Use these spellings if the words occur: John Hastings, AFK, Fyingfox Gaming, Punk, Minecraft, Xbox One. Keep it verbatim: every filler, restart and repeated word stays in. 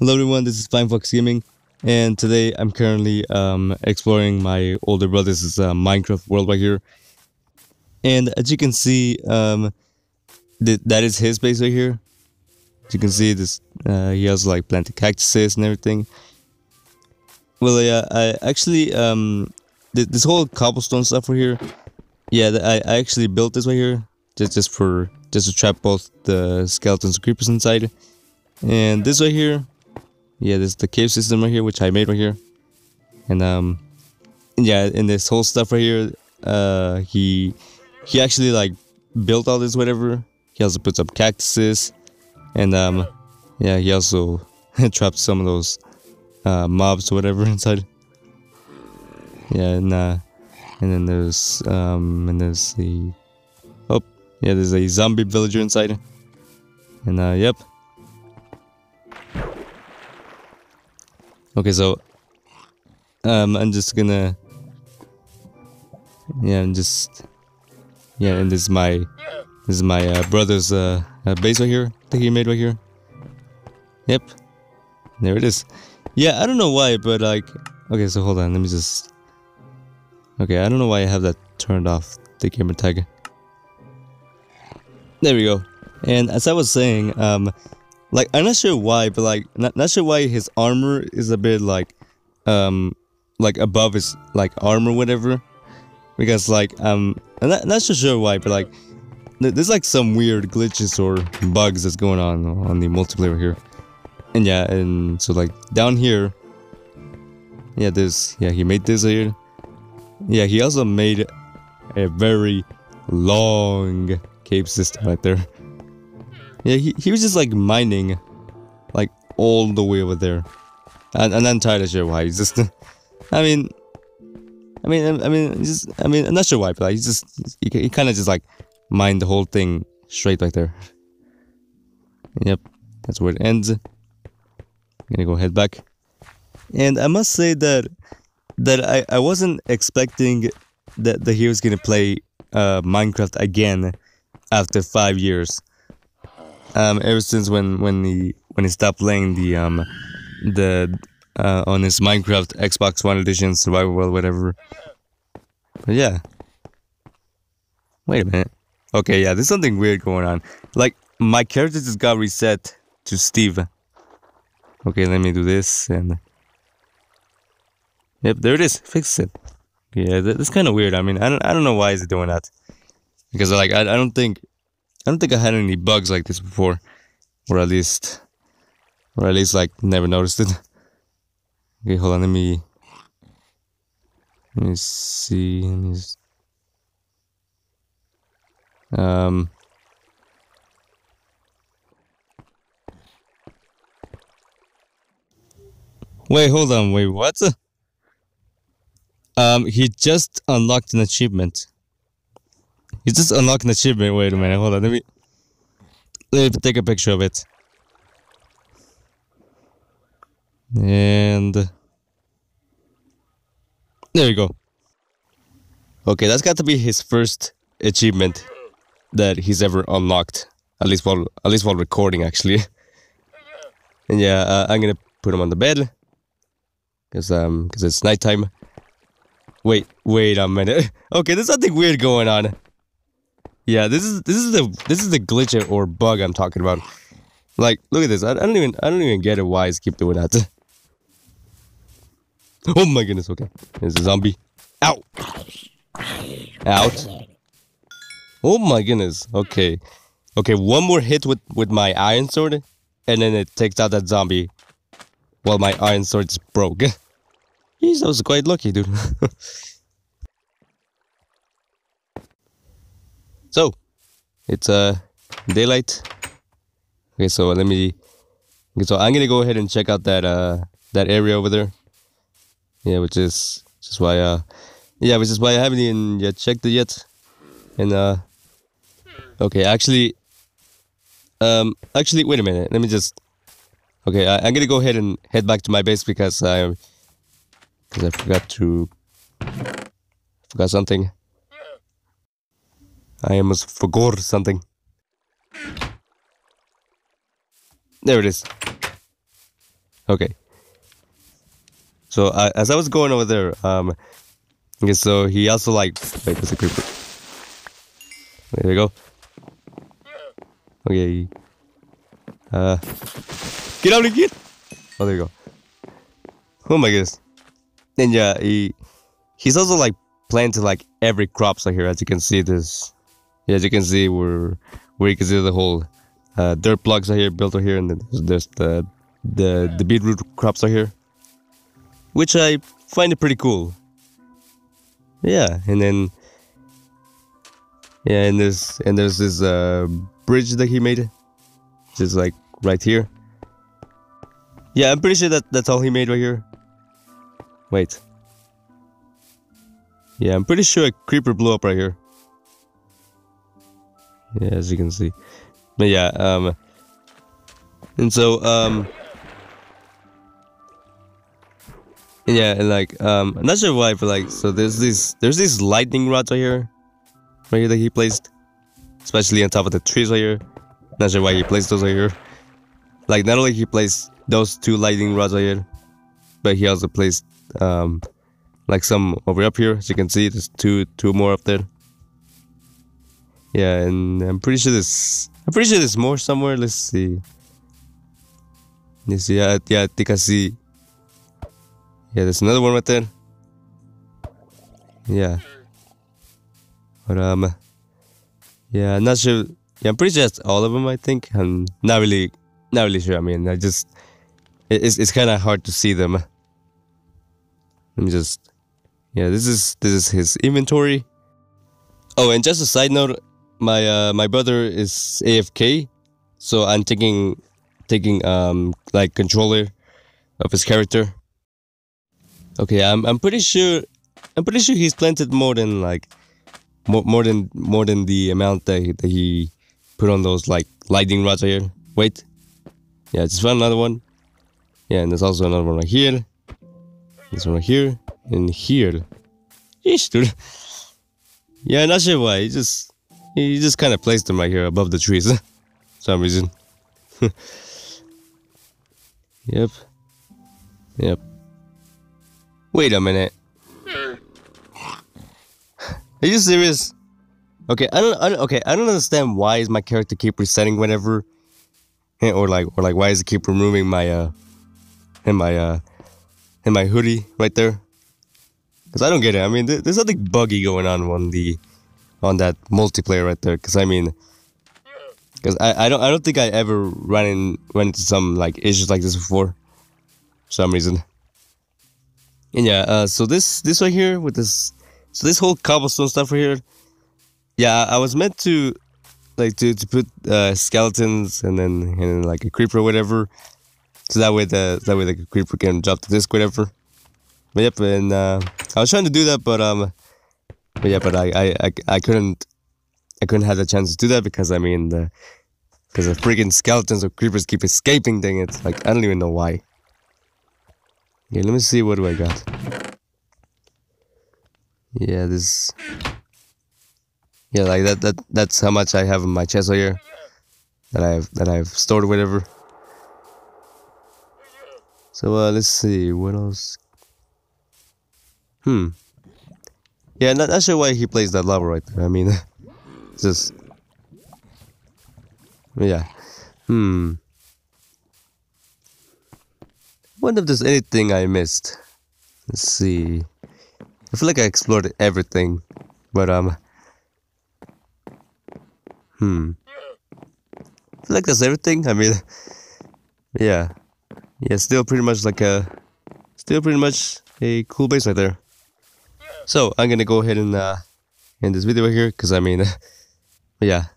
Hello everyone, this is Fyingfox Gaming, and today I'm currently um, exploring my older brother's uh, Minecraft world right here. And as you can see, um, th that is his base right here. As you can see, this uh, he has like planted cactuses and everything. Well, yeah, I actually um, th this whole cobblestone stuff right here. Yeah, I, I actually built this right here just just for just to trap both the skeletons and creepers inside. And this right here. Yeah, this is the cave system right here, which I made right here. And um yeah, and this whole stuff right here, uh he he actually like built all this whatever. He also puts up cactuses, and um yeah, he also trapped some of those uh mobs or whatever inside. Yeah, and uh and then there's um and there's the oh yeah, there's a zombie villager inside. And uh yep. Okay, so um, I'm just gonna, yeah, I'm just, yeah, and this is my, this is my uh, brother's uh, uh, base right here that he made right here. Yep, there it is. Yeah, I don't know why, but like, okay, so hold on, let me just, okay, I don't know why I have that turned off, the camera tag. There we go. And as I was saying, um. Like, I'm not sure why, but like, not, not sure why his armor is a bit like, um, like above his like armor, whatever. Because like, um, I'm not, not sure sure why, but like, there's like some weird glitches or bugs that's going on on the multiplayer here. And yeah, and so like down here, yeah, this, yeah, he made this here. Yeah, he also made a very long cave system right there. Yeah, he, he was just like mining, like all the way over there, and, and I'm tired of sure why. He's just, I mean, I mean, I mean, just, I mean, I'm not sure why, but like, he's just, he, he kind of just like mined the whole thing straight right there. Yep, that's where it ends. I'm gonna go head back, and I must say that that I I wasn't expecting that that he was gonna play uh, Minecraft again after five years. Um, ever since when when he when he stopped playing the um the uh, on his Minecraft Xbox One Edition Survival World whatever. But yeah. Wait a minute. Okay, yeah, there's something weird going on. Like my character just got reset to Steve. Okay, let me do this and. Yep, there it is. Fix it. Yeah, that, that's kind of weird. I mean, I don't I don't know why is it doing that. Because like I I don't think. I don't think I had any bugs like this before, or at least, or at least like never noticed it. Okay, hold on, let me, let me see, let me just, um, wait, hold on, wait, what? Um, he just unlocked an achievement. You just unlocked an achievement. Wait a minute, hold on. Let me let me take a picture of it. And there you go. Okay, that's got to be his first achievement that he's ever unlocked. At least while at least while recording, actually. And yeah, uh, I'm gonna put him on the bed because um because it's nighttime. Wait, wait a minute. Okay, there's something weird going on. Yeah, this is this is the this is the glitch or bug I'm talking about. Like, look at this. I, I don't even I don't even get it. Why is keep doing that? Oh my goodness. Okay, there's a zombie. Ow. Out. Oh my goodness. Okay, okay. One more hit with with my iron sword, and then it takes out that zombie. While my iron sword is broke. Jeez, that was quite lucky, dude. So, it's uh, daylight. Okay, so let me. Okay, so I'm gonna go ahead and check out that uh, that area over there. Yeah, which is just why uh, yeah, which is why I haven't even yet checked it yet. And uh, okay, actually, um, actually, wait a minute. Let me just. Okay, I, I'm gonna go ahead and head back to my base because I, because I forgot to, forgot something. I almost forgot something. There it is. Okay. So uh, as I was going over there, um, okay, so he also like wait, there's a creeper. There we go. Okay. Uh, get out again. Oh, there you go. Oh my goodness. And yeah, he he's also like planted like every crops out here, as you can see. This, yeah, as you can see, we're where you can see the whole uh, dirt blocks are here, built out here, and then there's the the the beetroot crops are here, which I find it pretty cool. Yeah, and then yeah, and there's and there's this uh, bridge that he made, just like right here. Yeah, I'm pretty sure that that's all he made right here. Wait. Yeah, I'm pretty sure a creeper blew up right here. Yeah, as you can see. But yeah, um... And so, um... yeah, and like, um... I'm not sure why, but like, so there's these... There's these lightning rods right here. Right here that he placed. Especially on top of the trees right here. Not sure why he placed those right here. Like, not only he placed those two lightning rods right here, but he also placed, um... like some over up here, as you can see, there's two two more up there. Yeah, and I'm pretty sure there's I'm pretty sure there's more somewhere. Let's see. Let's see. Yeah, yeah, I think I see. Yeah, there's another one right there. Yeah. But um, yeah, I'm not sure. Yeah, I'm pretty sure that's all of them. I think I'm not really not really sure. I mean, I just it's it's kind of hard to see them. Let me just. Yeah, this is this is his inventory. Oh, and just a side note, my uh, my brother is A F K, so I'm taking taking um like controller of his character. Okay, I'm I'm pretty sure I'm pretty sure he's planted more than like more more than more than the amount that he, that he put on those like lightning rods right here. Wait, yeah, I just found another one. Yeah, and there's also another one right here. This one right here and here. Yeesh, dude. Yeah, not sure why. He just he just kind of placed them right here above the trees. For some reason. Yep. Yep. Wait a minute. Are you serious? Okay, I don't, I don't. Okay, I don't understand why is my character keep resetting whenever, or like, or like, why is it keep removing my uh, and my uh. and my hoodie right there, because I don't get it. I mean, there's nothing buggy going on on the, on that multiplayer right there. Because I mean, because I, I don't I don't think I ever ran in ran into some like issues like this before, for some reason. And yeah, uh, so this this right here with this, so this whole cobblestone stuff right here. Yeah, I was meant to, like to to put uh, skeletons and then and then like a creeper or whatever. So that way the that way the creeper can drop the disc, whatever. But yep, and uh, I was trying to do that, but um, but yeah, but I I, I, I couldn't I couldn't have the chance to do that because I mean the because the freaking skeletons or creepers keep escaping. Dang it! Like I don't even know why. Okay, let me see, what do I got? Yeah, this. Yeah, like that that that's how much I have in my chest right here that I've that I've stored, whatever. So uh, let's see, what else? Hmm. Yeah, not, not sure why he plays that lava right there. I mean, it's just. Yeah. Hmm. Wonder if there's anything I missed. Let's see. I feel like I explored everything, but um. Hmm. I feel like that's everything. I mean, yeah. Yeah, still pretty much like a, still pretty much a cool base right there. So I'm gonna go ahead and uh, end this video right here, cause I mean, yeah,